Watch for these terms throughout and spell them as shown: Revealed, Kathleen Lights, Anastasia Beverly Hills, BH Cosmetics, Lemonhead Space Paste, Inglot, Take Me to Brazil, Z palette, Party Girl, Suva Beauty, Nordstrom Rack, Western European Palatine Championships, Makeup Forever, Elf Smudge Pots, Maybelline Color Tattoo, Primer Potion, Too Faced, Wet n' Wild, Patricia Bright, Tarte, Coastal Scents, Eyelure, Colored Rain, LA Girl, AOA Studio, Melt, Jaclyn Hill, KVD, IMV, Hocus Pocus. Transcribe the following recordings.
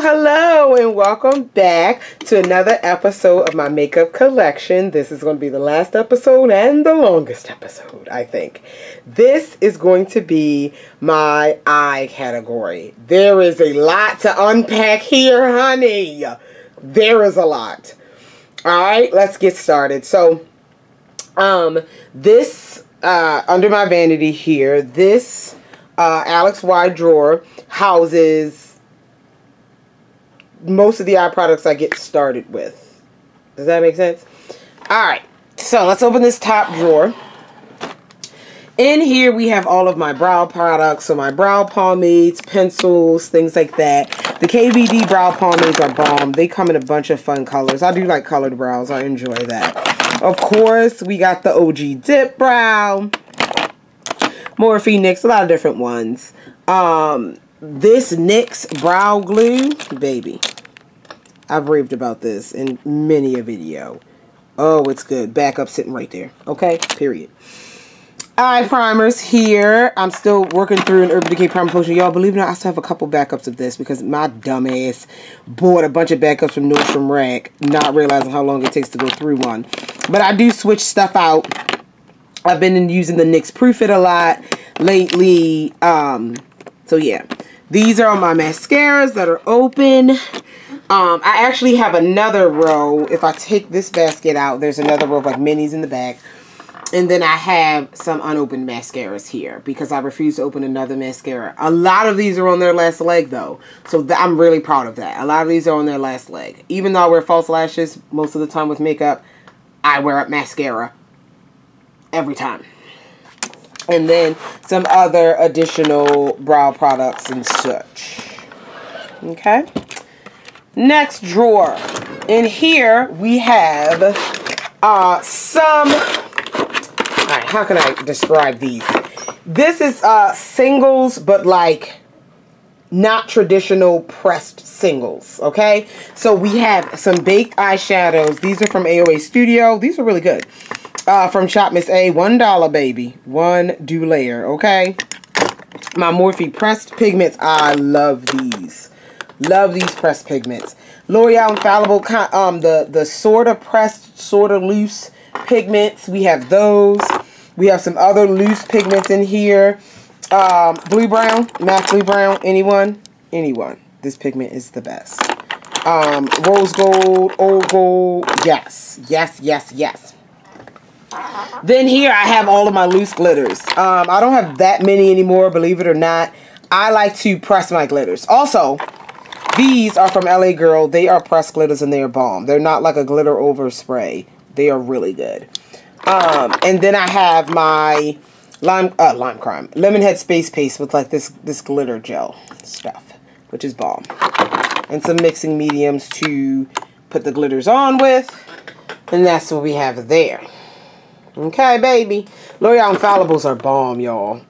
Hello and welcome back to another episode of my makeup collection. This is going to be the last episode and the longest episode, I think. This is going to be my eye category. There is a lot to unpack here, honey. There is a lot. All right, let's get started. So, this under my vanity here, this Alex Y drawer houses most of the eye products I get started with. Does that make sense? Alright, so let's open this top drawer. In here we have all of my brow products. So my brow pomades, pencils, things like that. The KVD brow pomades are bomb. They come in a bunch of fun colors. I do like colored brows. I enjoy that. Of course, we got the OG Dip Brow. Morphe NYX, a lot of different ones. This NYX brow glue, baby, I've raved about this in many a video. Oh, it's good. Back up sitting right there. Okay, period. Eye primers here. I'm still working through an Urban Decay Primer Potion. Y'all, believe it or not, I still have a couple backups of this because my dumbass bought a bunch of backups from Nordstrom Rack, not realizing how long it takes to go through one. But I do switch stuff out. I've been using the NYX Proof-It a lot lately. So yeah. These are my mascaras that are open. I actually have another row. If I take this basket out, there's another row of like minis in the back. And then I have some unopened mascaras here because I refuse to open another mascara. A lot of these are on their last leg though. So I'm really proud of that. A lot of these are on their last leg. Even though I wear false lashes most of the time with makeup, I wear up mascara every time. And then some other additional brow products and such. Okay. Next drawer. In here we have Alright, how can I describe these? This is singles, but like not traditional pressed singles. Okay. So we have some baked eyeshadows. These are from AOA Studio. These are really good. From Shop Miss A, $1 baby, one dew layer, okay? My Morphe pressed pigments, I love these. Love these pressed pigments. L'Oreal Infallible, the sorta pressed, sorta loose pigments, we have those. We have some other loose pigments in here. Blue Brown, matte Blue Brown, anyone? Anyone. This pigment is the best. Rose Gold, Old Gold, yes, yes, yes, yes. Then here I have all of my loose glitters. I don't have that many anymore, believe it or not. I like to press my glitters. Also, these are from LA Girl. They are pressed glitters and they are bomb. They're not like a glitter over spray. They are really good. And then I have my Lime Crime Lemonhead Space Paste with like this glitter gel stuff, which is bomb. And some mixing mediums to put the glitters on with. And that's what we have there. Okay, baby. L'Oreal Infallibles are bomb, y'all.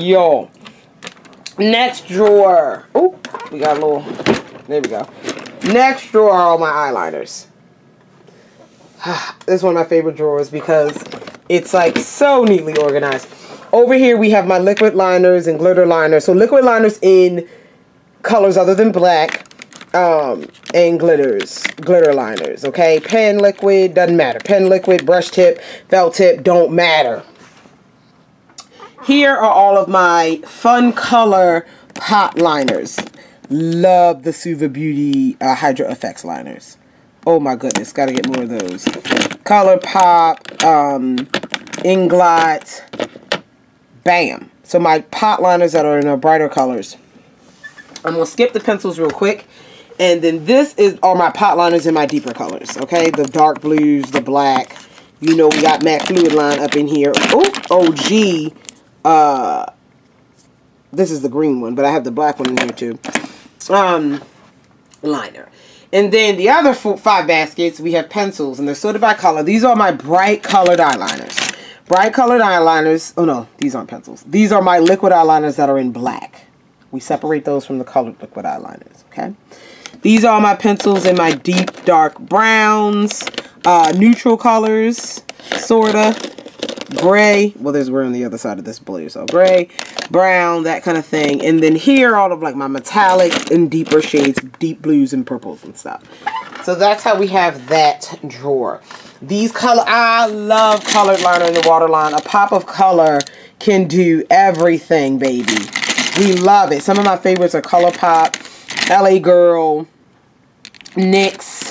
Y'all. Next drawer. Oh, we got a little. There we go. Next drawer are all my eyeliners. This is one of my favorite drawers because it's like so neatly organized. Over here we have my liquid liners and glitter liners. So liquid liners in colors other than black. And glitter liners, okay? Pen liquid, doesn't matter. Pen liquid, brush tip, felt tip, don't matter. Here are all of my fun color pot liners. Love the Suva Beauty Hydro Effects liners. Oh my goodness, gotta get more of those. Color Pop, Inglot, bam. So my pot liners that are in the brighter colors. I'm gonna skip the pencils real quick. And then this is all my pot liners in my deeper colors, okay? The dark blues, the black. You know, we got matte fluid line up in here. Oh, OG. This is the green one, but I have the black one in here too. Liner. And then the other five baskets, we have pencils, and they're sorted by color. These are my bright colored eyeliners. Bright colored eyeliners. Oh, no, these aren't pencils. These are my liquid eyeliners that are in black. We separate those from the colored liquid eyeliners, okay? These are my pencils in my deep dark browns, neutral colors, sorta. gray. Well, there's gray on the other side of this blue. So gray, brown, that kind of thing. And then here, all of like my metallic and deeper shades, deep blues and purples and stuff. So that's how we have that drawer. These color, I love colored liner in the waterline. A pop of color can do everything, baby. We love it. Some of my favorites are ColourPop, LA Girl, NYX.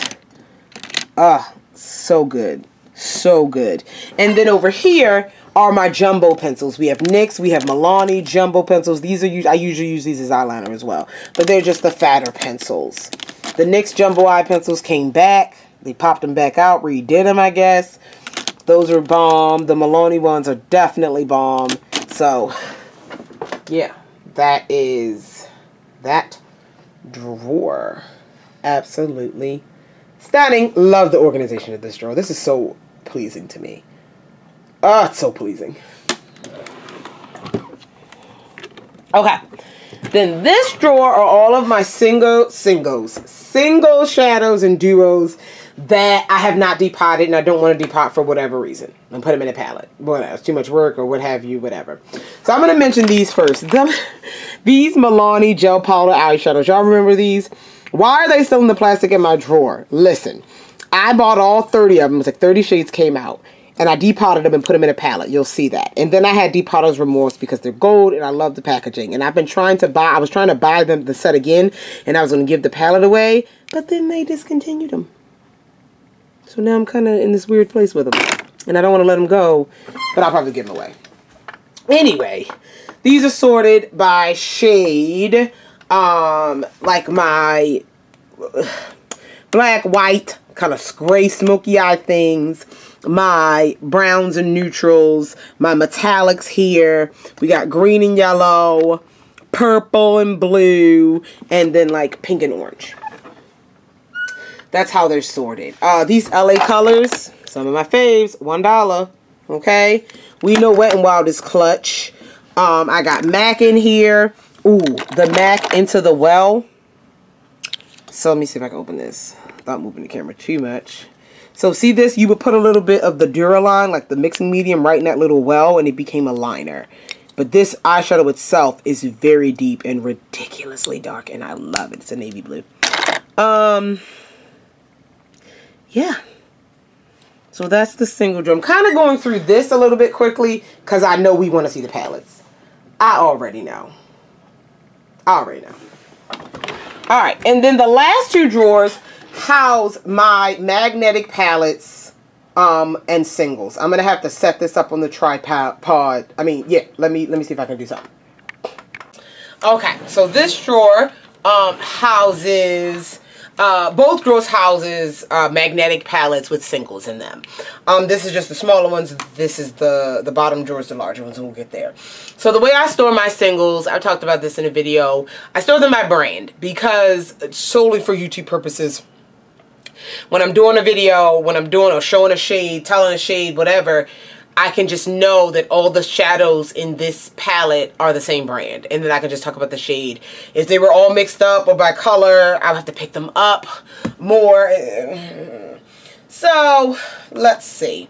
So good. So good. And then over here are my jumbo pencils. We have NYX, we have Milani jumbo pencils. These are, I usually use these as eyeliner as well, but they're just the fatter pencils. The NYX jumbo eye pencils came back. They popped them back out, redid them, I guess. Those are bomb. The Milani ones are definitely bomb. So, yeah, that is that drawer. Absolutely stunning. Love the organization of this drawer. This is so pleasing to me. Oh, it's so pleasing. Okay. Then this drawer are all of my single shadows and duos that I have not depotted and I don't want to depot for whatever reason. And put them in a palette. Whatever, it's too much work or what have you, whatever. So I'm going to mention these first. These Milani gel powder eyeshadows. Y'all remember these? Why are they still in the plastic in my drawer? Listen, I bought all 30 of them. It's like 30 shades came out. And I depotted them and put them in a palette. You'll see that. And then I had depotter's remorse because they're gold and I love the packaging. And I've been trying to buy, I was trying to buy them the set again and I was going to give the palette away. But then they discontinued them. So now I'm kind of in this weird place with them. And I don't want to let them go, but I'll probably give them away. Anyway, these are sorted by shade. Like my black, white, kind of gray, smoky eye things. My browns and neutrals, my metallics here. We got green and yellow, purple and blue, and then like pink and orange. That's how they're sorted. These LA colors, some of my faves, $1. Okay, we know Wet n' Wild is clutch. I got MAC in here. Ooh, the MAC Into the Well. So let me see if I can open this without moving the camera too much. So see this? You would put a little bit of the Duraline, like the mixing medium, right in that little well, and it became a liner. But this eyeshadow itself is very deep and ridiculously dark, and I love it. It's a navy blue. Yeah. So that's the single drum. Kind of going through this a little bit quickly, because I know we want to see the palettes. I already know. I already know. All right, and then the last two drawers house my magnetic palettes and singles. I'm gonna have to set this up on the tripod. I mean, yeah, let me see if I can do something. Okay, so this drawer houses both drawers houses magnetic palettes with singles in them. This is just the smaller ones. This is the bottom drawers, the larger ones, and we'll get there. So the way I store my singles, I've talked about this in a video. I store them by brand because solely for YouTube purposes. When I'm doing a video, when I'm doing or showing a shade, telling a shade, whatever, I can just know that all the shadows in this palette are the same brand. And then I can just talk about the shade. If they were all mixed up or by color, I would have to pick them up more. So, let's see.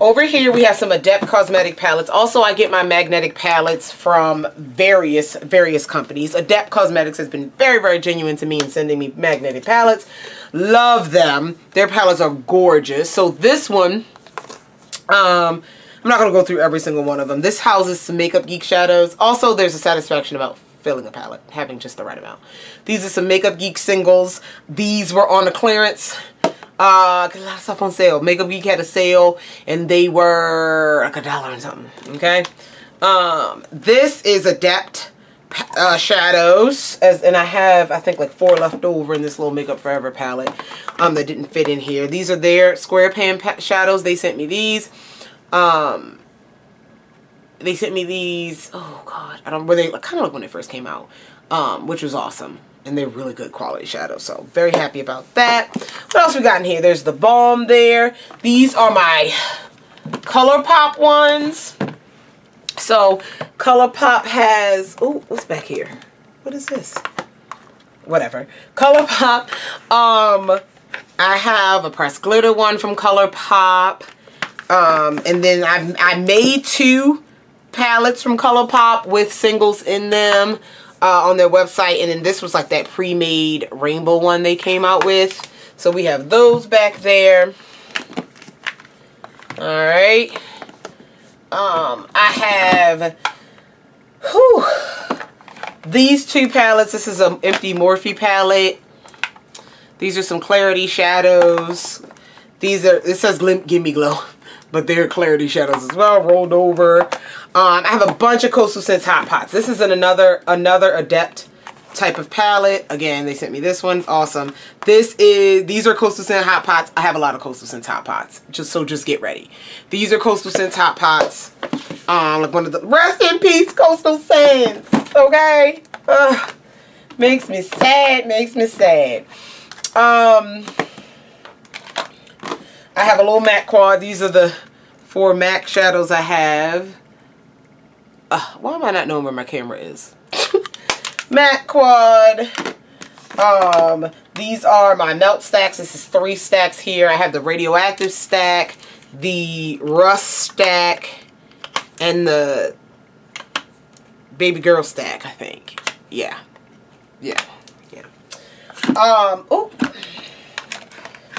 Over here we have some Adept Cosmetic palettes. Also, I get my magnetic palettes from various companies. Adept Cosmetics has been very, very genuine to me in sending me magnetic palettes. Love them. Their palettes are gorgeous. So this one, I'm not going to go through every single one of them. This houses some Makeup Geek shadows. Also, there's a satisfaction about filling a palette, having just the right amount. These are some Makeup Geek singles. These were on a clearance. A lot of stuff on sale. Makeup Geek had a sale, and they were like $1 or something, okay? This is Adept shadows, and I have, I think, like 4 left over in this little Makeup Forever palette that didn't fit in here. These are their square pan shadows. They sent me these. They sent me these. Oh, God. I don't know. They kind of like when they first came out, which was awesome. And they're really good quality shadows, so very happy about that. What else we got in here? There's the balm there. These are my ColourPop ones. So ColourPop has, oh, what's back here? What is this? Whatever. ColourPop, I have a pressed glitter one from ColourPop. And then I made two palettes from ColourPop with singles in them on their website, and then this was like that pre-made rainbow one they came out with. So we have those back there. All right. I have these two palettes. This is an empty Morphe palette. These are some clarity shadows. These are, it says Gimme Glow, but they're clarity shadows as well, rolled over. I have a bunch of Coastal Scents Hot Pots. This is another Adept type of palette. Again, they sent me this one. Awesome. These are Coastal Scent Hot Pots. I have a lot of Coastal Scent Hot Pots. Just get ready. These are Coastal Scent Hot Pots. Like one of the, rest in peace, Coastal Scents. Okay. Makes me sad. Makes me sad. I have a little MAC quad. These are the 4 MAC shadows I have. Why am I not knowing where my camera is? MAC quad. These are my melt stacks. This is 3 stacks here. I have the radioactive stack, the rust stack, and the baby girl stack, I think. Yeah. Yeah. Yeah.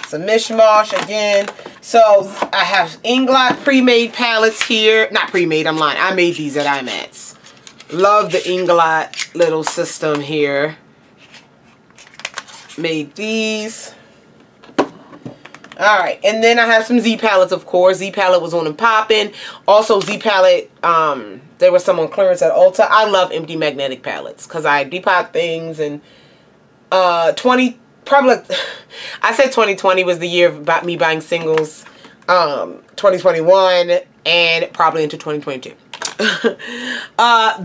Some mishmash again. So I have Inglot pre-made palettes here. Not pre-made, I'm lying. I made these at IMATS. Love the Inglot little system here. Made these. Alright, and then I have some Z palettes, of course. Z palette was on and popping. Also, Z palette, there was some on clearance at Ulta. I love empty magnetic palettes because I depot things, and I said 2020 was the year about me buying singles, 2021, and probably into 2022.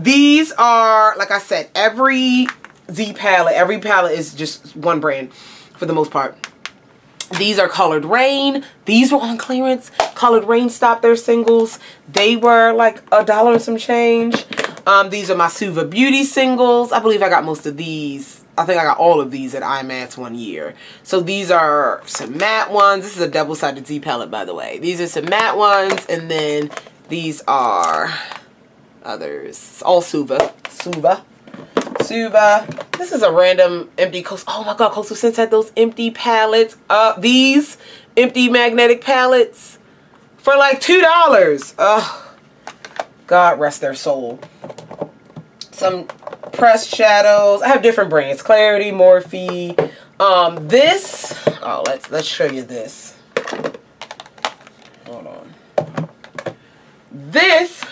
These are, like I said, every Z palette, is just one brand for the most part. These are Colored Rain. These were on clearance. Colored Rain stopped their singles. They were like $1 and some change. These are my Suva Beauty singles. I believe I got most of these. I think I got all of these at IMATS one year. So these are some matte ones. This is a double-sided Z palette, by the way. These are some matte ones, and then these are others. It's all Suva. This is a random empty Coastal. Oh my God, Coastal Scents had those empty palettes. These empty magnetic palettes for like $2. Oh, God rest their soul. Some pressed shadows. I have different brands. Clarity, Morphe. This. Oh, let's show you this. Hold on. This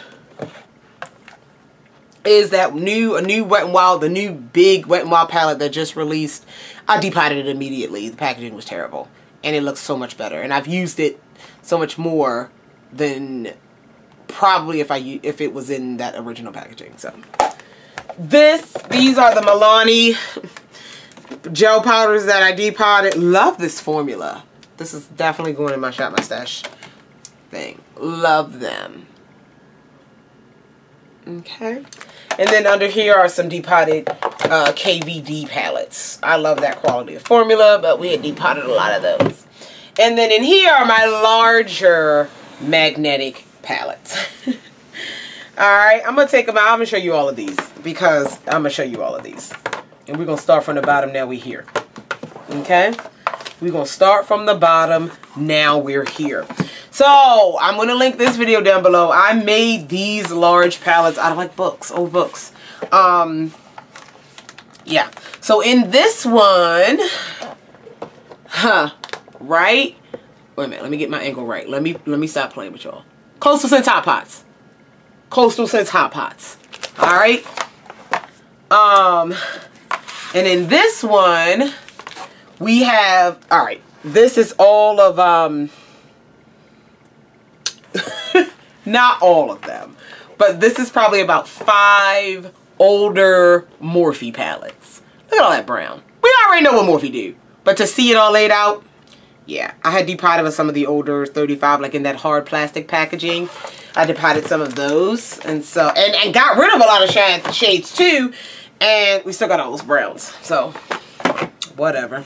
is that new Wet n' Wild, the new big Wet n' Wild palette that just released. I depotted it immediately. The packaging was terrible, and it looks so much better. And I've used it so much more than probably if it was in that original packaging. So. These are the Milani gel powders that I depotted. Love this formula. This is definitely going in my Shop My Stash thing. Love them. Okay. And then under here are some depotted KVD palettes. I love that quality of formula, but we had depotted a lot of those. And then in here are my larger magnetic palettes. Alright, I'm going to take them out. I'm going to show you all of these because And we're going to start from the bottom, now we're here. Okay? We're going to start from the bottom, now we're here. So, I'm going to link this video down below. I made these large palettes out of like books, old books. Yeah. So, in this one, right? Wait a minute, let me get my angle right. Let me stop playing with y'all. Coastal Scents Hot Pots. Coastal Scents Hot Pots. Alright. And in this one, we have, alright, this is all of, not all of them, but this is probably about 5 older Morphe palettes. Look at all that brown. We already know what Morphe do, but to see it all laid out, yeah. I had depotted some of the older 35, like in that hard plastic packaging. I depotted some of those, and so and got rid of a lot of shades too, and we still got all those browns, so whatever.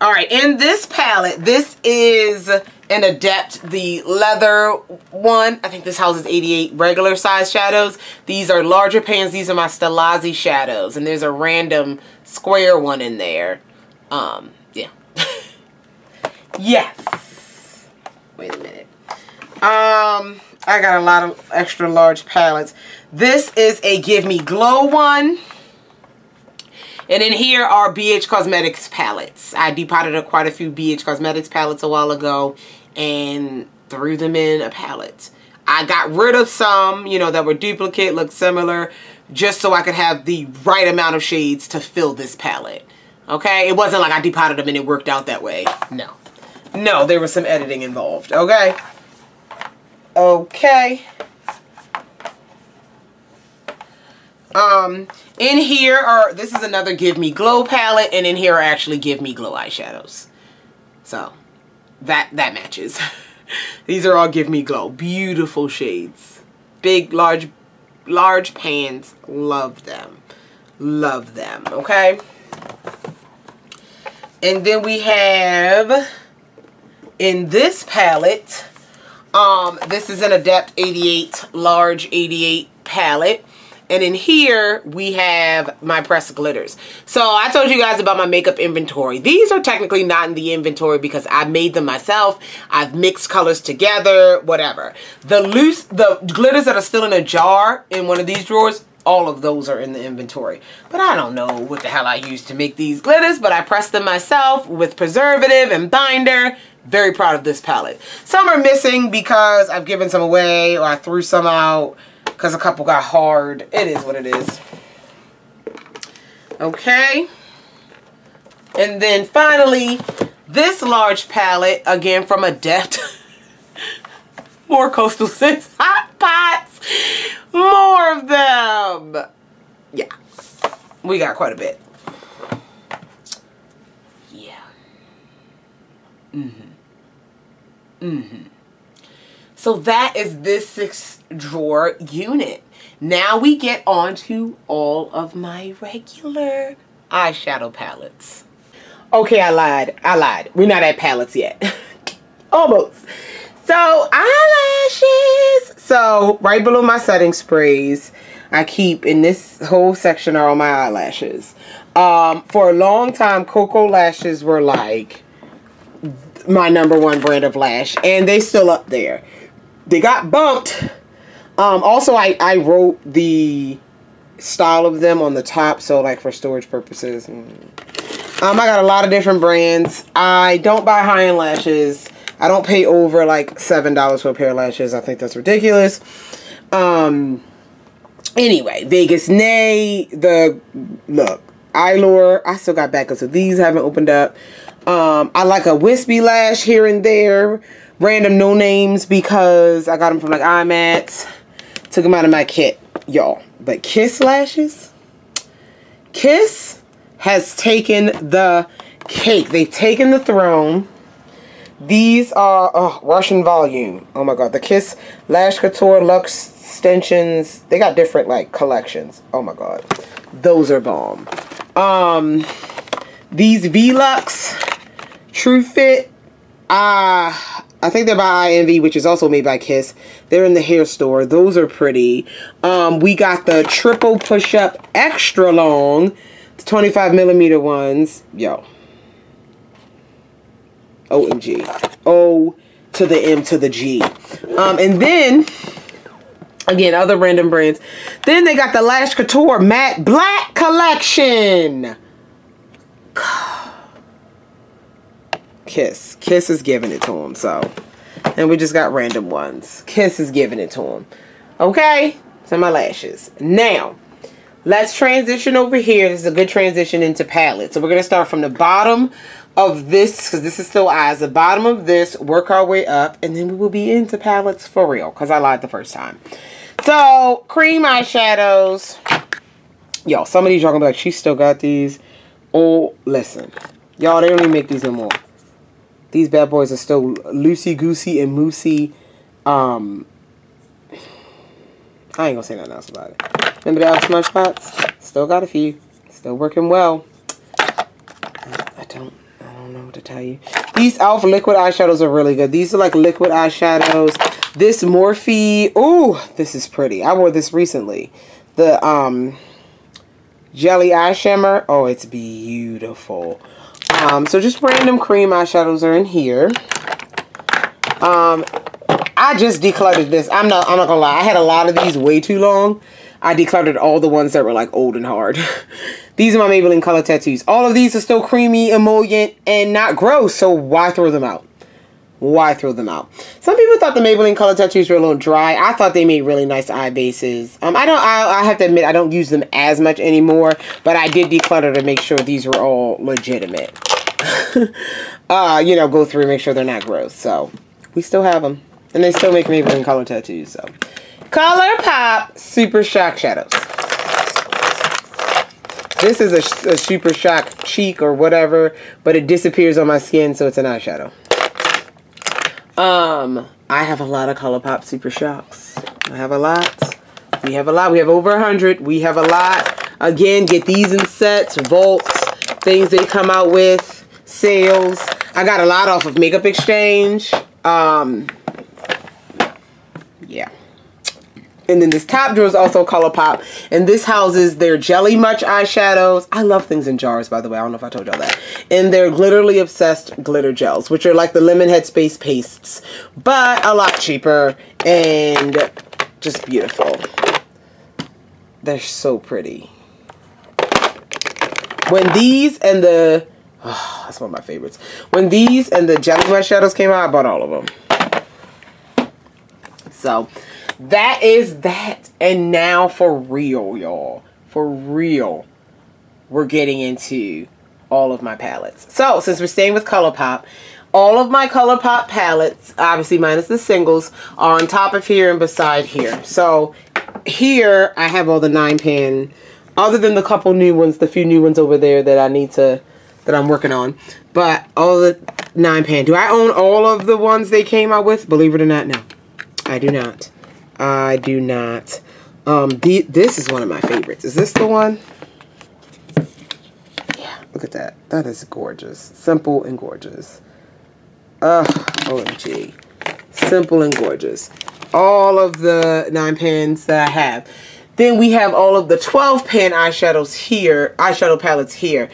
All right, in this palette, this is and adapt the leather one. I think this houses 88 regular size shadows. These are larger pans. These are my Stellazzi shadows, and there's a random square one in there. Yeah. Yes. Wait a minute. I got a lot of extra large palettes. This is a Give Me Glow one. And in here are BH Cosmetics palettes. I depotted quite a few BH Cosmetics palettes a while ago and threw them in a palette. I got rid of some, you know, that were duplicate, looked similar, just so I could have the right amount of shades to fill this palette. Okay? It wasn't like I depotted them and it worked out that way. No. No, there was some editing involved. Okay? Okay. In here are, this is another Give Me Glow palette, and in here are actually Give Me Glow eyeshadows. So, that matches. These are all Give Me Glow. Beautiful shades. Big, large pans. Love them. Love them, okay? And then we have, in this palette, this is an Adept 88, large 88 palette. And in here, we have my pressed glitters. So I told you guys about my makeup inventory. These are technically not in the inventory because I made them myself. I've mixed colors together, whatever. The glitters that are still in a jar in one of these drawers, all of those are in the inventory. But I don't know what the hell I used to make these glitters, but I pressed them myself with preservative and binder. Very proud of this palette. Some are missing because I've given some away or I threw some out. Because a couple got hard. It is what it is. Okay. And then finally, this large palette, again from Adept. More Coastal Scents. Hot Pots. More of them. Yeah. We got quite a bit. Yeah. So that is this 6-drawer unit. Now we get on to all of my regular eyeshadow palettes. Okay, I lied. I lied. We're not at palettes yet. Almost. So, eyelashes. So, right below my setting sprays, I keep in this whole section are all my eyelashes. For a long time, Cocoa Lashes were like my #1 brand of lash. And they still up there. They got bumped. Also, I wrote the style of them on the top, so like for storage purposes. I got a lot of different brands. I don't buy high-end lashes. I don't pay over like $7 for a pair of lashes. I think that's ridiculous. Anyway, Vegas Nay, the look, Eyelure. I still got backups of these. I haven't opened up. I like a wispy lash here and there. Random no names because I got them from like IMATS. Took them out of my kit, y'all. But Kiss Lashes. Kiss has taken the cake. They've taken the throne. These are Russian Volume. Oh my god. The Kiss Lash Couture Luxe Extensions. They got different like collections. Oh my god. Those are bomb. These V-Lux True Fit. I think they're by IMV, which is also made by Kiss. They're in the hair store. Those are pretty. We got the triple push-up extra long, the 25mm ones. Yo. OMG. O to the M to the G. And then, again, other random brands. Then they got the Lash Couture Matte Black Collection. Kiss. Kiss is giving it to him, so. And we just got random ones. Kiss is giving it to him. Okay? So my lashes. Now, let's transition over here. This is a good transition into palettes. So we're going to start from the bottom of this, because this is still eyes. The bottom of this, work our way up, and then we will be into palettes for real, because I lied the first time. So, cream eyeshadows. Y'all, some of these y'all going to be like, she still got these. Oh, listen. Y'all, they don't even make these no more. These bad boys are still loosey-goosey and moosey. I ain't gonna say nothing else about it. Remember the Elf Smudge Pots? Still got a few. Still working well. I don't know to tell you. These e.l.f. liquid eyeshadows are really good. These are like liquid eyeshadows. This Morphe, oh, this is pretty. I wore this recently. The jelly eye shimmer. Oh, it's beautiful. So just random cream eyeshadows are in here. I just decluttered this. I'm not gonna lie. I had a lot of these way too long. I decluttered all the ones that were like old and hard. These are my Maybelline Color Tattoos. All of these are still creamy, emollient, and not gross. So why throw them out? Why throw them out? Some people thought the Maybelline Color Tattoos were a little dry. I thought they made really nice eye bases. I have to admit, I don't use them as much anymore, but I did declutter to make sure these were all legitimate. You know, go through and make sure they're not gross. So we still have them, and they still make Maybelline Color Tattoos. So ColourPop Super Shock Shadows. This is a Super Shock cheek or whatever, but it disappears on my skin, so it's an eyeshadow. I have a lot of ColourPop Super Shocks. I have a lot. We have a lot. We have over 100. We have a lot. Again, get these in sets, vaults, things they come out with, sales. I got a lot off of Makeup Exchange. Yeah. And then this top drawer is also ColourPop. And this houses their Jelly Much eyeshadows. I love things in jars, by the way. I don't know if I told y'all that. And their Glitterly Obsessed Glitter Gels, which are like the Lemon Headspace pastes, but a lot cheaper and just beautiful. They're so pretty. When these and the... Oh, that's one of my favorites. When these and the Jelly Much shadows came out, I bought all of them. So... that is that. And now for real, y'all, for real, we're getting into all of my palettes. So since we're staying with ColourPop, all of my ColourPop palettes, obviously minus the singles, are on top of here and beside here. So here I have all the 9-pan, other than the couple new ones, the few new ones over there that I need to, that I'm working on, but all the 9-pan. Do I own all of the ones they came out with? Believe it or not, no, I do not. I do not. This is one of my favorites. Is this the one? Yeah, look at that. That is gorgeous. Simple and gorgeous. OMG. Simple and gorgeous. All of the 9-pans that I have. Then we have all of the 12-pan eyeshadows here, eyeshadow palettes here.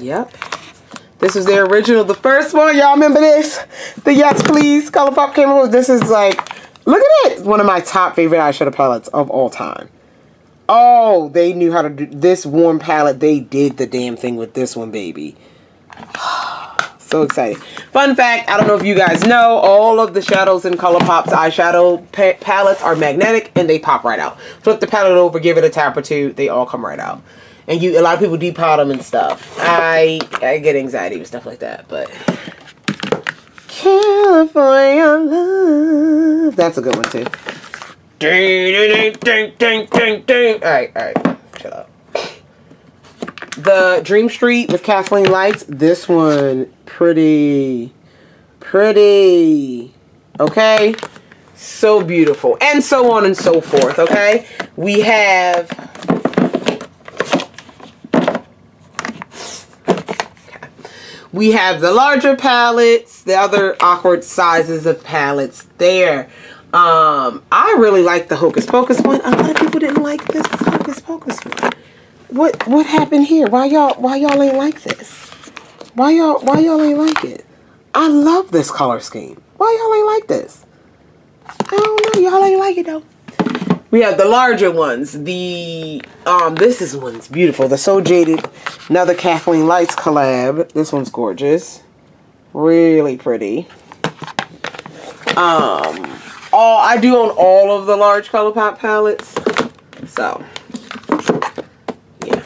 Yep. This was their original, the first one. Y'all remember this? The Yes Please ColourPop came out. This is like, look at it. One of my top favorite eyeshadow palettes of all time. Oh, they knew how to do this warm palette. They did the damn thing with this one, baby. So excited. Fun fact, I don't know if you guys know, all of the shadows in ColourPop's eyeshadow palettes are magnetic and they pop right out. Flip the palette over, give it a tap or two, they all come right out. And a lot of people depot them and stuff. I get anxiety with stuff like that, but California Love. That's a good one too. All right, shut up. The Dream Street with Kathleen Lights. This one, pretty. Okay, so beautiful, and so on and so forth. Okay, we have. We have the larger palettes, the other awkward sizes of palettes there. I really like the Hocus Pocus one. A lot of people didn't like this Hocus Pocus one. What happened here? Why y'all ain't like this? Why y'all ain't like it? I love this color scheme. Why y'all ain't like this? I don't know. Y'all ain't like it though. We have the larger ones. The this is one's beautiful. The So Jaded, another Kathleen Lights collab. This one's gorgeous, really pretty. I do own all of the large ColourPop palettes. So yeah,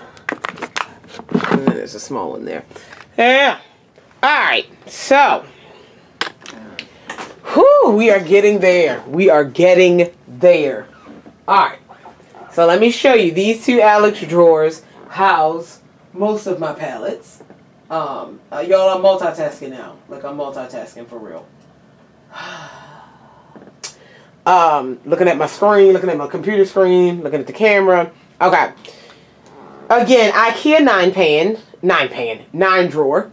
and then there's a small one there. Yeah. All right. So, whoo, we are getting there. We are getting there. Alright, so let me show you. These two Alex drawers house most of my palettes. Y'all, I'm multitasking now. Like, I'm multitasking for real. Looking at my screen, looking at my computer screen, looking at the camera. Okay. Again, IKEA 9-pan. 9 pan, 9 drawer.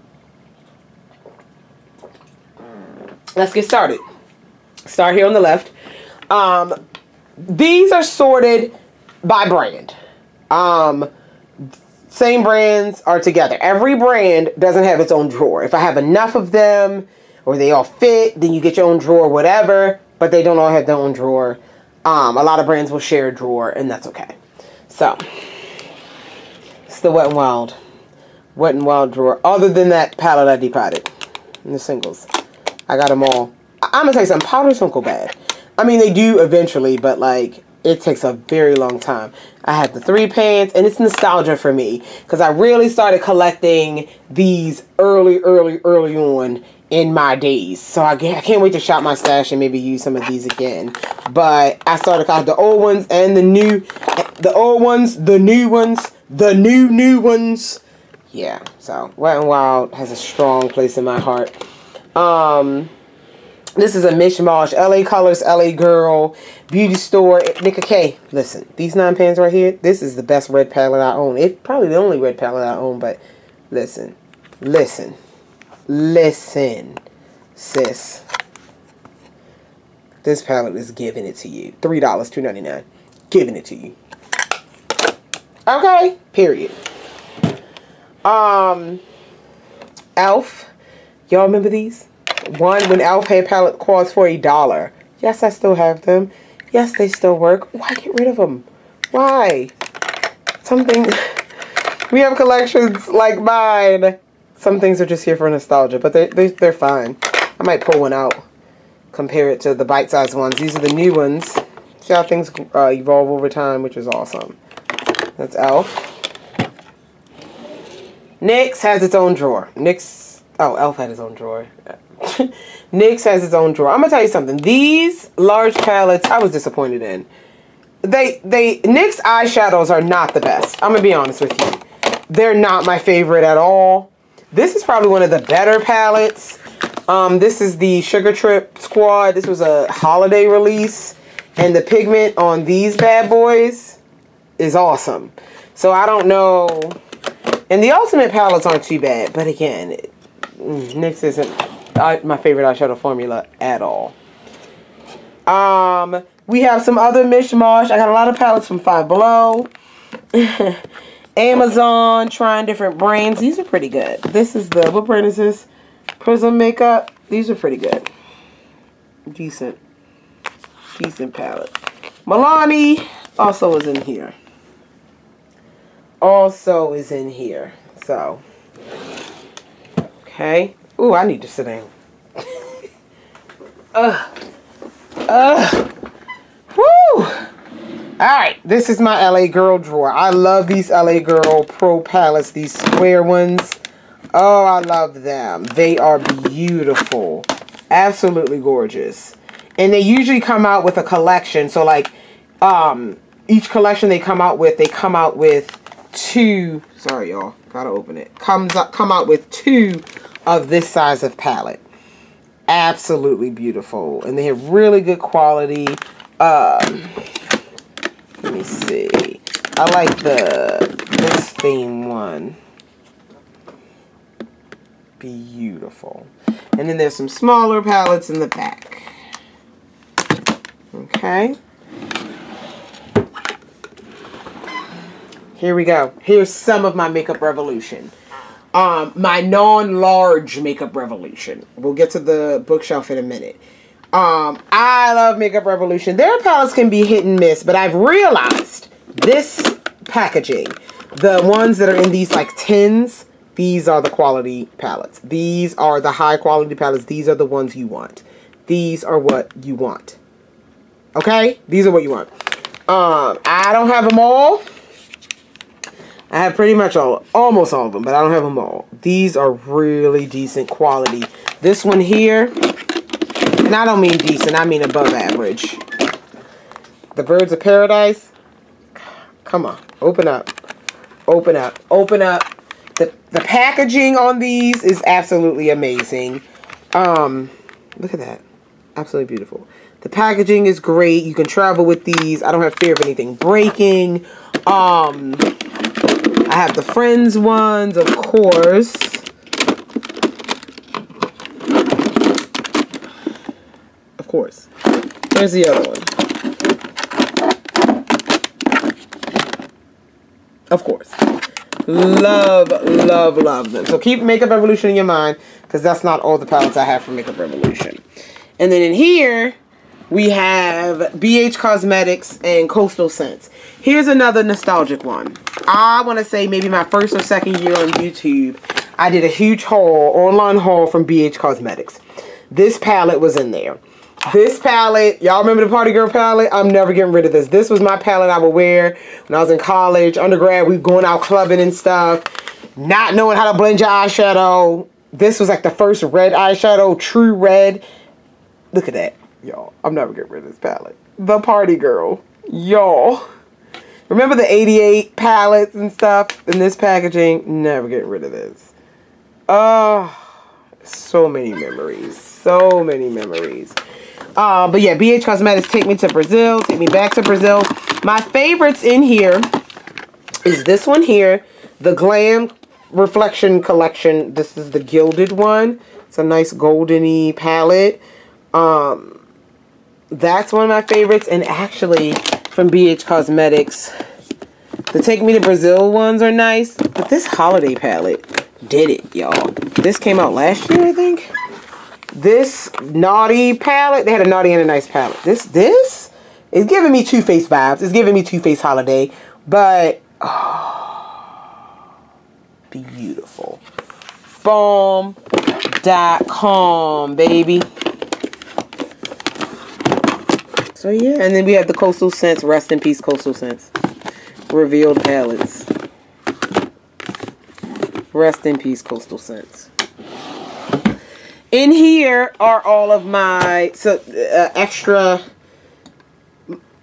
Let's get started. Start here on the left. These are sorted by brand. Same brands are together. Every brand doesn't have its own drawer. If I have enough of them or they all fit, then you get your own drawer, whatever, but they don't all have their own drawer. A lot of brands will share a drawer, and that's okay. So it's the Wet n' Wild drawer, other than that palette I depotted in the singles. I got them all. I'm gonna tell you something, powders don't go bad. I mean, they do eventually, but like, it takes a very long time. I had the 3 pans, and it's nostalgia for me because I really started collecting these early on in my days. So I can't wait to shop my stash and maybe use some of these again. But I started out the old ones and the new, the old ones, the new ones, the new ones. Yeah, so Wet n' Wild has a strong place in my heart. This is a mishmash. LA Colors, LA Girl, Beauty Store, Naked K. Listen, these 9 pans right here, this is the best red palette I own. It's probably the only red palette I own, but listen, listen, listen, sis. This palette is giving it to you. $3, $2.99. Giving it to you. Okay, period. Elf. Y'all remember these? One when Elf hair palette cost for $1. Yes, I still have them. Yes, they still work. Why get rid of them? Why? Something. We have collections like mine. Some things are just here for nostalgia, but they're fine. I might pull one out, compare it to the bite-sized ones. These are the new ones. See how things evolve over time, which is awesome. That's Elf. NYX has its own drawer. NYX. Oh, Elf had his own drawer. NYX has its own drawer. I'm gonna tell you something. These large palettes, I was disappointed in. NYX eyeshadows are not the best. I'm gonna be honest with you. They're not my favorite at all. This is probably one of the better palettes. This is the Sugar Trip Squad. This was a holiday release, and the pigment on these bad boys is awesome. So I don't know. And the ultimate palettes aren't too bad, but again, NYX isn't my favorite eyeshadow formula at all. We have some other mishmash. I got a lot of palettes from Five Below, Amazon, trying different brands. These are pretty good. This is the, what brand is this? Prism Makeup. These are pretty good. Decent palette. Milani also is in here. So, okay. Ooh, I need to sit down. Woo! Alright, this is my LA Girl drawer. I love these LA Girl Pro palettes, these square ones. Oh, I love them. They are beautiful. Absolutely gorgeous. And they usually come out with a collection. So, like, each collection they come out with two. Sorry, y'all. Gotta open it. Come out with two of this size of palette. Absolutely beautiful, and they have really good quality. Let me see, I like this theme one. Beautiful. And then there's some smaller palettes in the back. Okay, here we go. Here's some of my Makeup Revolution. My non-large Makeup Revolution. We'll get to the bookshelf in a minute. I love Makeup Revolution. Their palettes can be hit and miss, but I've realized this packaging, the ones that are in these like tins, these are the quality palettes. These are the high quality palettes. These are the ones you want. These are what you want. Okay? These are what you want. I don't have them all. I have pretty much almost all of them, but I don't have them all. These are really decent quality. This one here, and I don't mean decent, I mean above average. The Birds of Paradise. Come on, open up. Open up, open up. The packaging on these is absolutely amazing. Look at that, absolutely beautiful. The packaging is great. You can travel with these. I don't have fear of anything breaking. I have the Friends ones, of course. Of course. Here's the other one. Of course. Love, love, love them. So keep Makeup Revolution in your mind, because that's not all the palettes I have for Makeup Revolution. And then in here, we have BH Cosmetics and Coastal Scents. Here's another nostalgic one. I want to say maybe my first or second year on YouTube, I did a huge haul, online haul from BH Cosmetics. This palette was in there. This palette, y'all remember the Party Girl palette? I'm never getting rid of this. This was my palette I would wear when I was in college, undergrad. We were going out clubbing and stuff, not knowing how to blend your eyeshadow. This was like the first red eyeshadow, true red. Look at that. Y'all, I'm never getting rid of this palette. The Party Girl. Y'all. Remember the 88 palettes and stuff in this packaging? Never getting rid of this. So many memories. So many memories. But yeah, BH Cosmetics, Take Me to Brazil. Take Me Back to Brazil. My favorites in here is this one here. The Glam Reflection Collection. This is the gilded one. It's a nice goldeny palette. That's one of my favorites, and actually from BH Cosmetics, the Take Me to Brazil ones are nice, but this holiday palette did it, y'all. This came out last year, I think. This naughty palette, they had a naughty and a nice palette. This is giving me Too Faced vibes. It's giving me Too Faced holiday, but oh, beautiful. Balm.com, baby. So yeah, and then we have the Coastal Scents, Rest in Peace Coastal Scents. Revealed palettes. Rest in Peace Coastal Scents. In here are all of my extra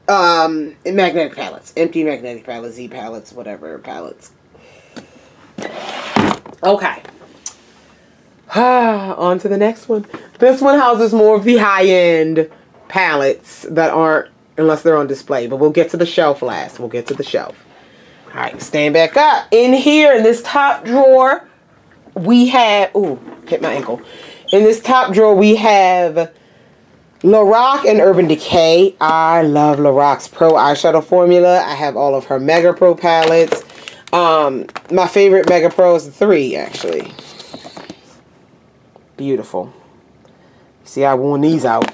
magnetic palettes. Empty magnetic palettes, Z palettes, whatever palettes. Okay. On to the next one. This one houses more of the high-end palettes that aren't, unless they're on display, but we'll get to the shelf last. We'll get to the shelf. All right, stand back up. In here, in this top drawer, we have, ooh, hit my ankle. In this top drawer, we have Lorac and Urban Decay. I love Lorac's Pro eyeshadow formula. I have all of her Mega Pro palettes. My favorite Mega Pro is 3, actually. Beautiful. See, I worn these out.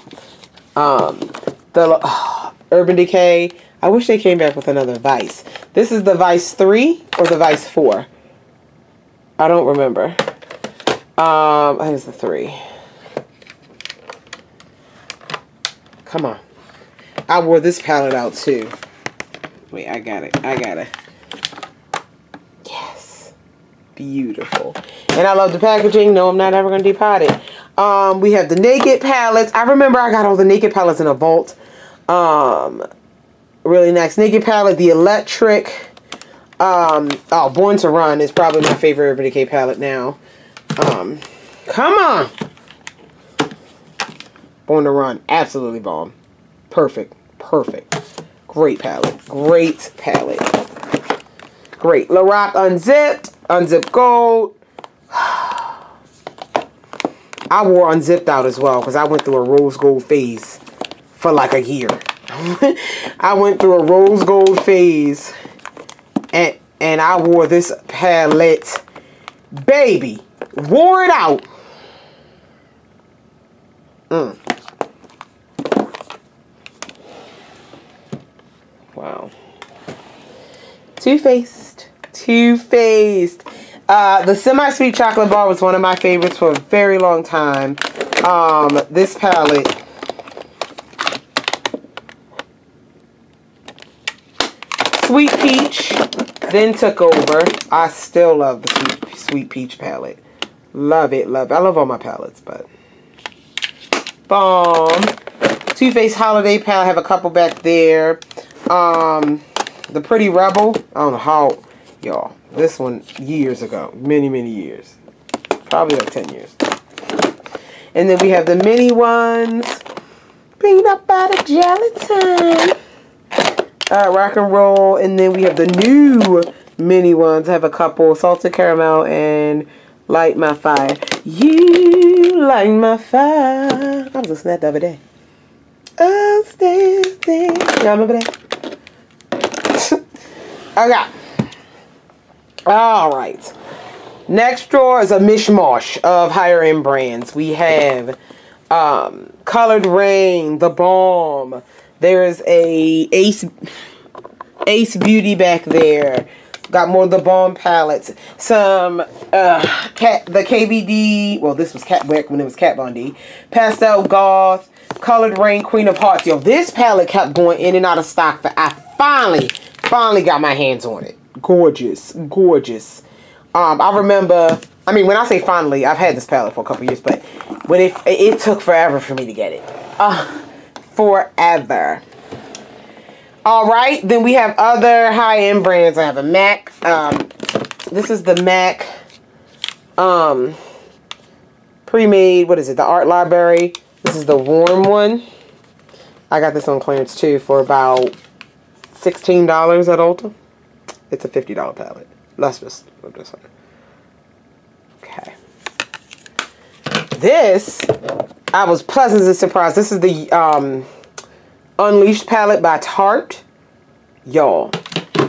Urban Decay. I wish they came back with another Vice. This is the Vice 3 or the Vice 4. I don't remember. I think it's the 3. Come on. I wore this palette out too. Wait, I got it. I got it. Yes. Beautiful. And I love the packaging. No, I'm not ever going to depot it. We have the Naked palettes. I remember I got all the Naked palettes in a vault. Really nice Naked palette. The Electric. Oh, Born to Run is probably my favorite Urban Decay palette now. Come on. Born to Run. Absolutely bomb. Perfect. Perfect. Great palette. Great palette. Great. Lorac Unzipped. Unzipped Gold. I wore Unzipped out as well because I went through a rose gold phase for like a year. I went through a rose gold phase and I wore this palette. Baby, wore it out. Wow. Too Faced. Too Faced. The Semi-Sweet Chocolate Bar was one of my favorites for a very long time. This palette. Sweet Peach then took over. I still love the Sweet Peach palette. Love it, love it. I love all my palettes, but. Bomb. Too Faced Holiday palette. I have a couple back there. The Pretty Rebel. I don't know how, y'all. This one years ago, many, many years, probably like 10 years. And then we have the mini ones, peanut butter gelatin, rock and roll. And then we have the new mini ones. I have a couple, salted caramel and light my fire. You light my fire. I was listening to that the other day. Oh, stay, stay. Y'all remember that? Okay. All right. Next drawer is a mishmash of higher end brands. We have Colored Rain, The Balm. There's a Ace Beauty back there. Got more of the Balm palettes. Some the KVD. Well, this was Kat Beck when it was Kat Von D. Pastel Goth, Colored Rain, Queen of Hearts. Yo, this palette kept going in and out of stock, but I finally got my hands on it. Gorgeous, gorgeous. I remember, I mean, when I say finally, I've had this palette for a couple years, but when it took forever for me to get it. Forever. All right, then we have other high-end brands. I have a MAC. This is the MAC pre-made, what is it, the Art Library. This is the warm one. I got this on clearance too for about $16 at Ulta. It's a $50 palette. Let's just flip this one. Okay. This, I was pleasantly surprised. This is the Unleashed palette by Tarte. Y'all,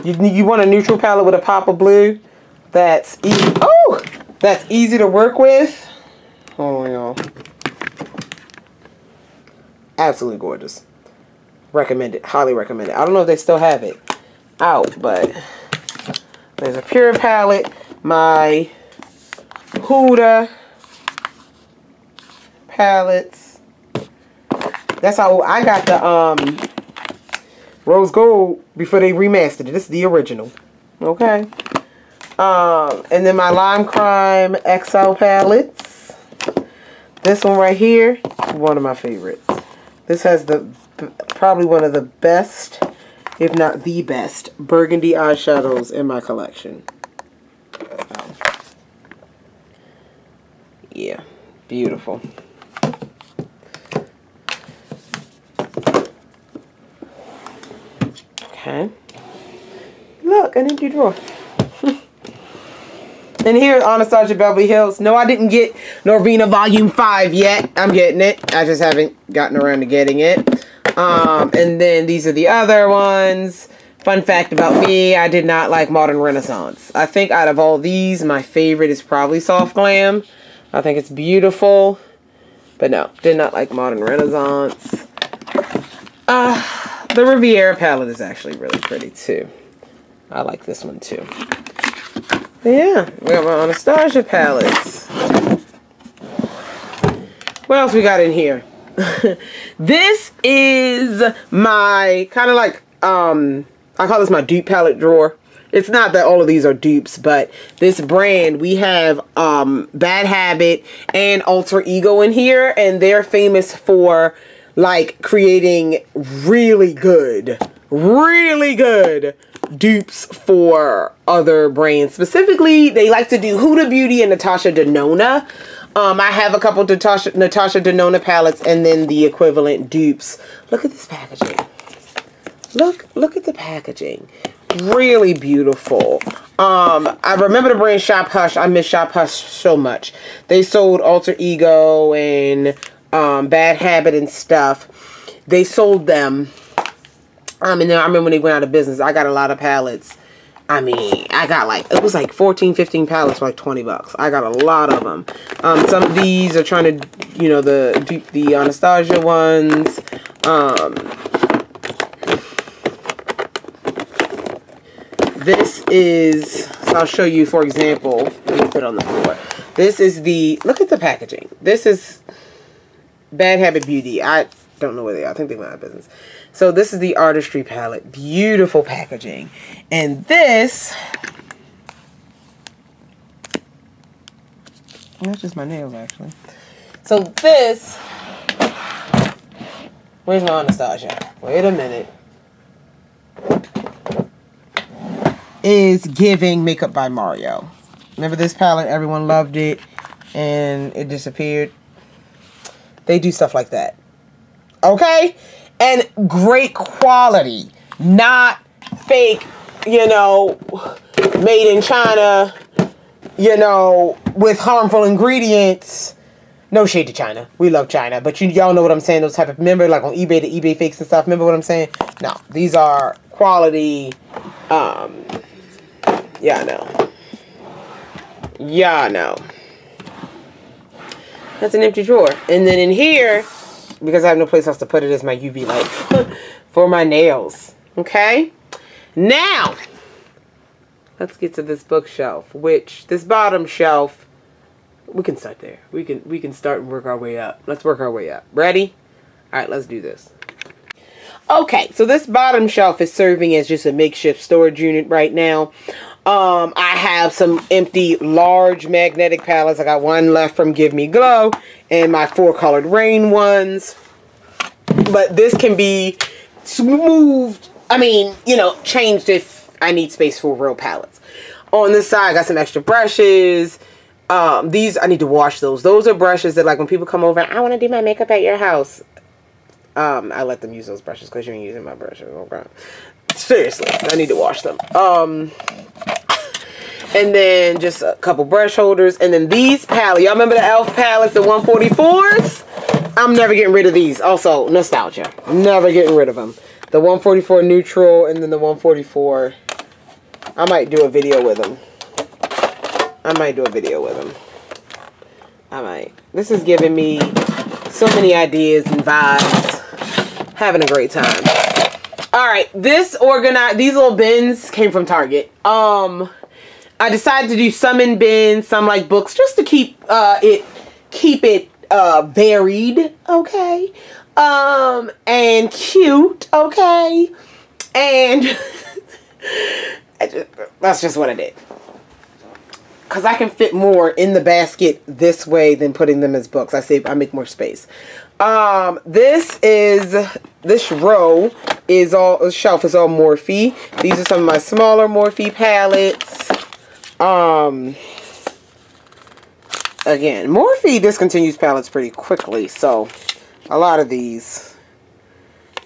you want a neutral palette with a pop of blue that's easy, oh, that's easy to work with. Hold on, y'all. Absolutely gorgeous. Recommend it. Highly recommend it. I don't know if they still have it out, but there's a Pure palette, my Huda palettes. That's how I got the Rose Gold before they remastered it. This is the original. Okay. And then my Lime Crime XL palettes. This one right here, one of my favorites. This has the probably one of the best, if not the best, burgundy eyeshadows in my collection. Yeah, beautiful. Okay. Look, an empty drawer. And here's Anastasia Beverly Hills. No, I didn't get Norvina Volume 5 yet. I'm getting it. I just haven't gotten around to getting it. And then these are the other ones. Fun fact about me, I did not like Modern Renaissance. I think out of all these, my favorite is probably Soft Glam. I think it's beautiful. But no, did not like Modern Renaissance. The Riviera palette is actually really pretty too. I like this one too. Yeah, we have our Anastasia palettes. What else we got in here? This is my kind of like I call this my dupe palette drawer. It's not that all of these are dupes, but this brand, we have Bad Habit and Alter Ego in here, and they're famous for like creating really good dupes for other brands. Specifically, they like to do Huda Beauty and Natasha Denona. I have a couple Natasha Denona palettes and then the equivalent dupes. Look at this packaging. Look at the packaging. Really beautiful. I remember the brand Shop Hush. I miss Shop Hush so much. They sold Alter Ego and Bad Habit and stuff. They sold them. And then I remember when they went out of business, I got a lot of palettes. I mean, I got like, it was like 14, 15 palettes for like 20 bucks. I got a lot of them. Some of these are trying to, you know, the Anastasia ones. This is, so I'll show you, for example, let me put it on the floor. This is the, look at the packaging. This is Bad Habit Beauty. I don't know where they are. I think they went out of business. So this is the Artistry palette. Beautiful packaging. And this, that's just my nails actually. So this, where's my Anastasia? Wait a minute. Is giving Makeup by Mario. Remember this palette? Everyone loved it and it disappeared. They do stuff like that. Okay? And great quality. Not fake, you know, made in China, you know, with harmful ingredients. No shade to China. We love China. But y'all know what I'm saying. Those type of, remember, like on eBay, the eBay fakes and stuff. Remember what I'm saying? No. These are quality. Yeah, I know. Yeah, I know. That's an empty drawer. And then in here, because I have no place else to put it, is my UV light for my nails. Okay? Now, let's get to this bookshelf, which this bottom shelf, we can start there. We can start and work our way up. Let's work our way up. Ready? All right, let's do this. Okay, so this bottom shelf is serving as just a makeshift storage unit right now. I have some empty large magnetic palettes. I got one left from Give Me Glow and my 4 Colored Rain ones. But this can be smoothed, I mean, you know, changed if I need space for real palettes. On this side, I got some extra brushes. These, I need to wash those. Those are brushes that, like, when people come over, I want to do my makeup at your house. I let them use those brushes because you ain't using my brushes. Okay. Seriously, I need to wash them. And then just a couple brush holders. And then these palettes. Y'all remember the e.l.f. palettes, the 144s? I'm never getting rid of these. Also, nostalgia. Never getting rid of them. The 144 neutral and then the 144. I might do a video with them. I might do a video with them. I might. This is giving me so many ideas and vibes. Having a great time. All right, this organized, these little bins came from Target. I decided to do some in bins, some like books, just to keep it varied, okay, and cute, okay, and that's just what I did. Because I can fit more in the basket this way than putting them as books. I make more space. This row is all, the shelf is all Morphe. These are some of my smaller Morphe palettes. Again, Morphe discontinues palettes pretty quickly. So, a lot of these.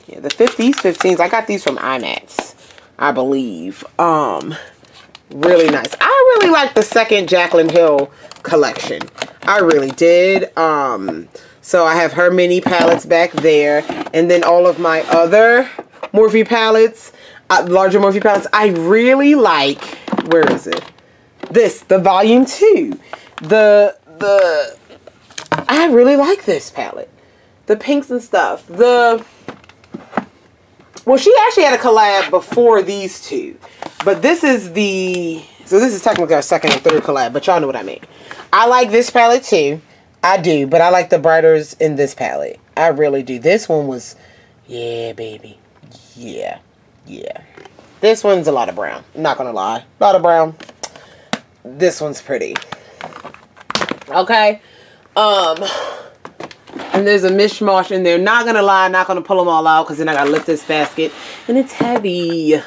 Yeah, these 15s. I got these from IMATS, I believe. Really nice. I really like the second Jaclyn Hill collection. I really did. So I have her mini palettes back there, and then all of my other Morphe palettes, larger Morphe palettes. I really like, where is it? This, the volume 2. I really like this palette. The pinks and stuff. Well, she actually had a collab before these two. But this is the, so this is technically our second and third collab, but y'all know what I mean. I like this palette too. I do, but I like the brighters in this palette. I really do. This one was, yeah, baby. Yeah. Yeah. This one's a lot of brown. I'm not going to lie. A lot of brown. This one's pretty. Okay. And there's a mishmash in there. Not going to lie. Not going to pull them all out because then I got to lift this basket. And it's heavy.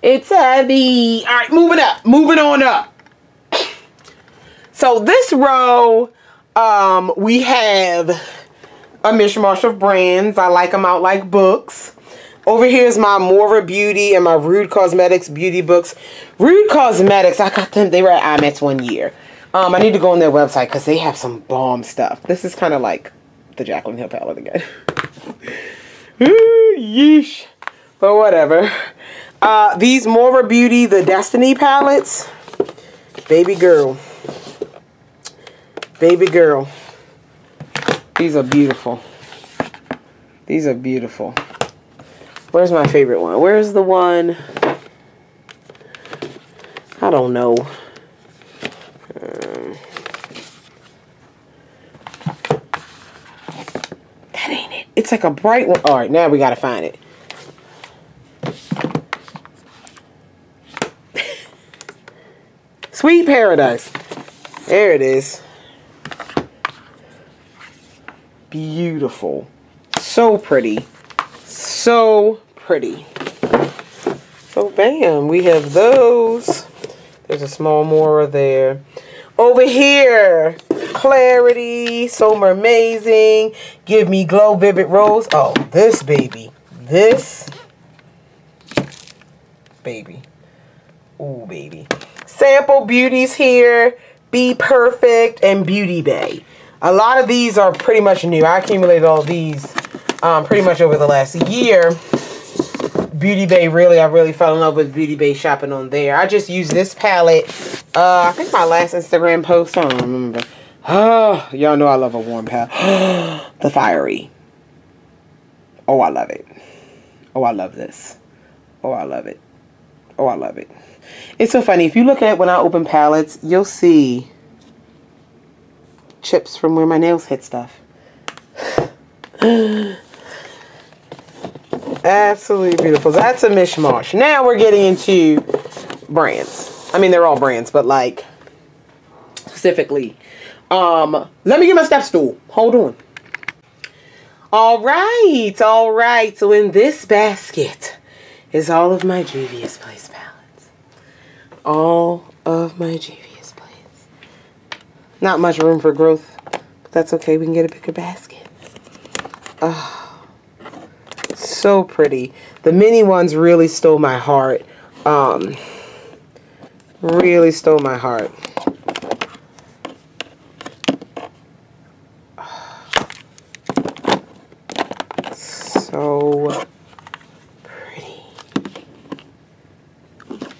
It's heavy. All right, moving up. Moving on up. So this row, we have a mishmash of brands. I like them out like books. Over here is my Morphe Beauty and my Rude Cosmetics beauty books. Rude Cosmetics, I got them. They were at IMATS one year. I need to go on their website because they have some bomb stuff. This is kind of like the Jaclyn Hill palette again. Ooh, yeesh. But whatever. These Morphe Beauty, the Destiny palettes. Baby girl. Baby girl. These are beautiful. These are beautiful. Where's my favorite one? Where's the one? I don't know. That ain't it. It's like a bright one. All right, now we gotta find it. Sweet Paradise. There it is. Beautiful. So pretty. So pretty. So bam, we have those. There's a small Morphe there. Over here, Clarity, So Mermazing, Give Me Glow, Vivid Rose. Oh, this baby. This baby. Ooh, baby. Sample Beauty's here. Be Perfect and Beauty Bay. A lot of these are pretty much new. I accumulated all these pretty much over the last year. Beauty Bay, really, I really fell in love with Beauty Bay shopping on there. I just used this palette. I think my last Instagram post, I don't remember. Oh, y'all know I love a warm palette. The Fiery. Oh, I love it. Oh, I love this. Oh, I love it. Oh, I love it. It's so funny. If you look at when I open palettes, you'll see chips from where my nails hit stuff. Absolutely beautiful. That's a mishmash. Now we're getting into brands. I mean, they're all brands, but like specifically. Let me get my step stool. Hold on. All right. So in this basket is all of my Juvia's Place palettes. All of my Juvia's Place. Not much room for growth, but that's okay. We can get a bigger basket. Oh, so pretty. The mini ones really stole my heart. Really stole my heart. So pretty.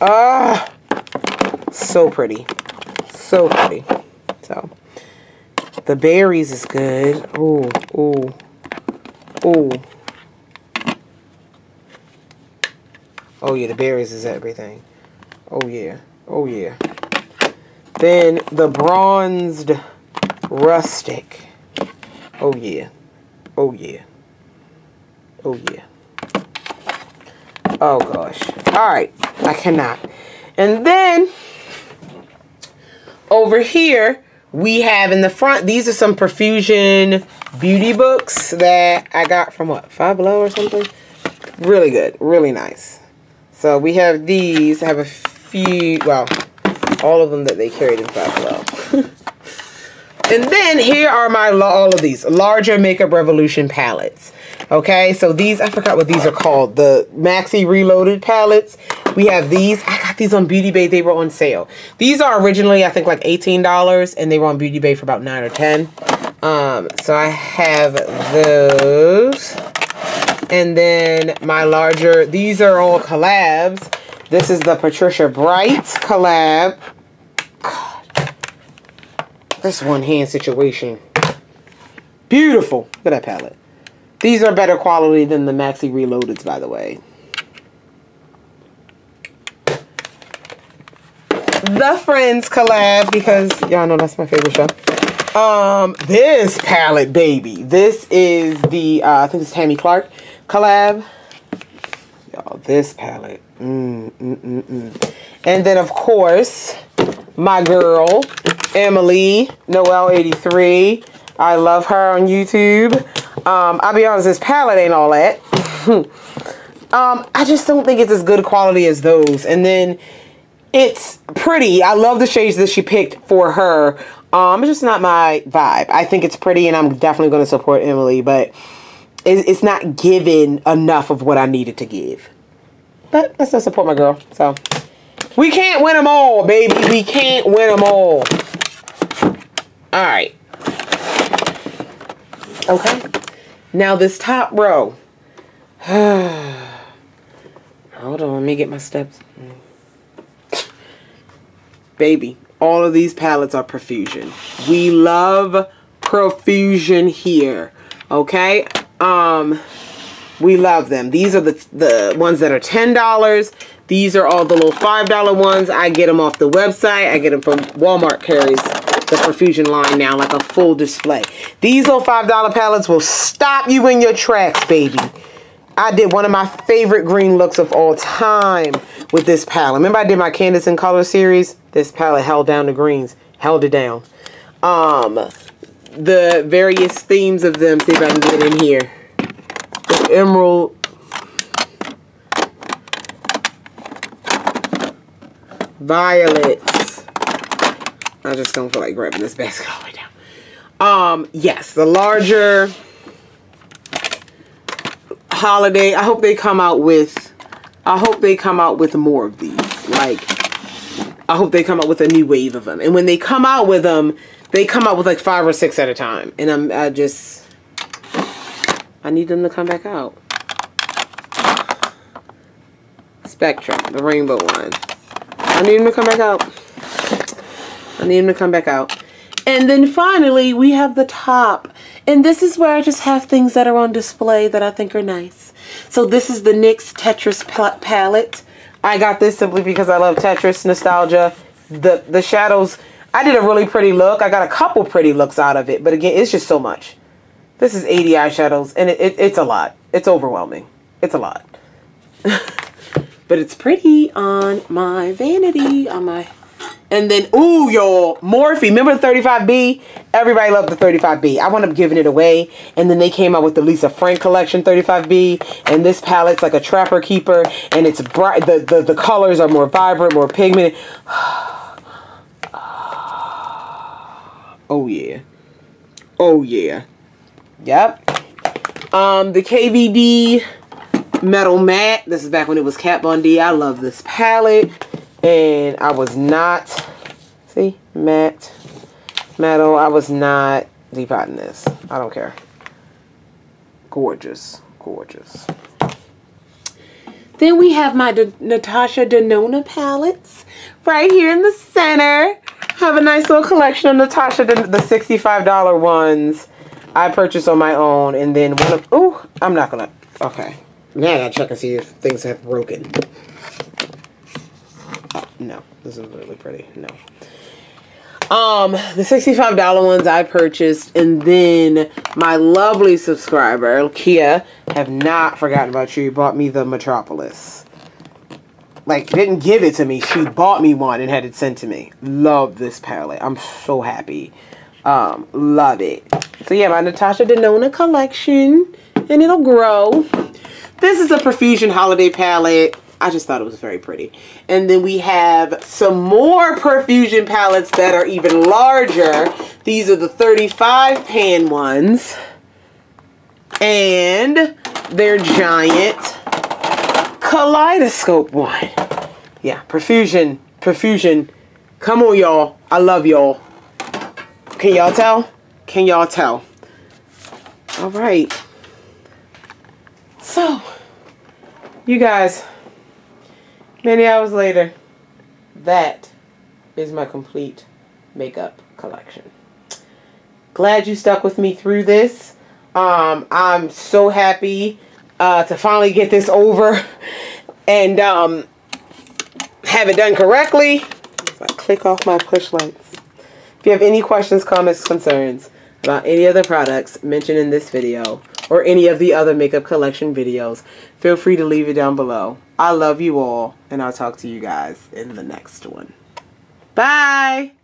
Ah, so pretty. So pretty. So the berries is good. Ooh, ooh, ooh. Oh yeah, the berries is everything. Oh yeah. Oh yeah. Then the bronzed rustic. Oh yeah. Oh yeah. Oh, yeah. Oh, gosh. All right. I cannot. And then, over here, we have in the front, these are some Profusion beauty books that I got from, what, Five Below or something? Really good. Really nice. So, we have these. I have a few, well, all of them that they carried in Five Below. And then, here are my, all of these, larger Makeup Revolution palettes. Okay, so these, I forgot what these are called. The Maxi Reloaded palettes. We have these. I got these on Beauty Bay. They were on sale. These are originally, I think, like $18. And they were on Beauty Bay for about $9 or $10. So I have those. And then my larger, these are all collabs. This is the Patricia Bright collab. God. This one-hand situation. Beautiful. Look at that palette. These are better quality than the Maxi Reloadeds, by the way. The Friends collab, because y'all know that's my favorite show. This palette, baby. This is the, I think it's Tammy Clark collab. Y'all, this palette. And then, of course, my girl, Emily, Noelle83. I love her on YouTube. I'll be honest, this palette ain't all that. I just don't think it's as good quality as those. And then it's pretty. I love the shades that she picked for her. It's just not my vibe. I think it's pretty, and I'm definitely going to support Emily, but it's not giving enough of what I needed to give. But let's still support my girl. So we can't win them all, baby. We can't win them all. All right. Okay. Now this top row. Hold on, let me get my steps. Baby, all of these palettes are Profusion. We love Profusion here. Okay? We love them. These are the ones that are $10. These are all the little $5 ones. I get them off the website. I get them from Walmart carries the Profusion line now, like a full display. These little $5 palettes will stop you in your tracks, baby. I did one of my favorite green looks of all time with this palette. Remember I did my Candace in Color series? This palette held down the greens. Held it down. The various themes of them. See if I can get in here. The emerald. Violets. I just don't feel like grabbing this basket all the way down. Yes, the larger holiday. I hope they come out with more of these. Like, I hope they come out with a new wave of them. And when they come out with them, they come out with like 5 or 6 at a time. And I need them to come back out. Spectrum, the rainbow one. I need them to come back out. I need them to come back out. And then finally, we have the top. And this is where I just have things that are on display that I think are nice. So this is the NYX Tetris palette. I got this simply because I love Tetris nostalgia. The shadows, I did a really pretty look. I got a couple pretty looks out of it. But again, it's just so much. This is 80 eyeshadows, and it's a lot. It's overwhelming. It's a lot. But it's pretty on my vanity, on my... And then, ooh, y'all, Morphe. Remember the 35B? Everybody loved the 35B. I wound up giving it away. And then they came out with the Lisa Frank collection 35B. And this palette's like a trapper keeper. And it's bright. The colors are more vibrant, more pigmented. Oh, yeah. Oh, yeah. Yep. The KVD Metal Matte. This is back when it was Kat Von D. I love this palette. And I was not, see, matte, metal, I was not depotting this. I don't care. Gorgeous, gorgeous. Then we have my Natasha Denona palettes right here in the center. Have a nice little collection of Natasha, the $65 ones I purchased on my own. And then one of, oh, I'm not going to, okay. Now I got to check and see if things have broken. No, this is really pretty. No. The $65 ones I purchased, and then my lovely subscriber, Kia, have not forgotten about you. You bought me the Metropolis. Like, didn't give it to me. She bought me one and had it sent to me. Love this palette. I'm so happy. Love it. So yeah, my Natasha Denona collection, and it'll grow. This is a Profusion holiday palette. I just thought it was very pretty. And then we have some more Profusion palettes that are even larger. These are the 35 pan ones. And their giant kaleidoscope one. Yeah, Profusion. Profusion. Come on, y'all. I love y'all. Can y'all tell? Can y'all tell? All right. So, you guys... Many hours later, that is my complete makeup collection. Glad you stuck with me through this. I'm so happy to finally get this over and have it done correctly. So I click off my push lights. If you have any questions, comments, concerns about any other products mentioned in this video or any of the other makeup collection videos, feel free to leave it down below. I love you all, and I'll talk to you guys in the next one. Bye!